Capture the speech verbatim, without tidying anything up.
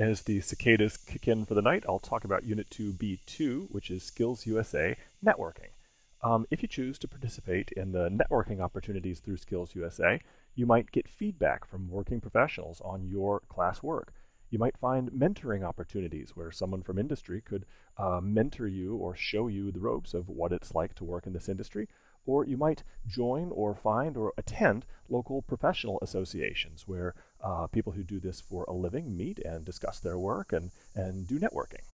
As the cicadas kick in for the night, I'll talk about Unit two B two, which is SkillsUSA networking. Um, if you choose to participate in the networking opportunities through SkillsUSA, you might get feedback from working professionals on your classwork. You might find mentoring opportunities where someone from industry could uh, mentor you or show you the ropes of what it's like to work in this industry. Or you might join or find or attend local professional associations where uh, people who do this for a living meet and discuss their work and, and do networking.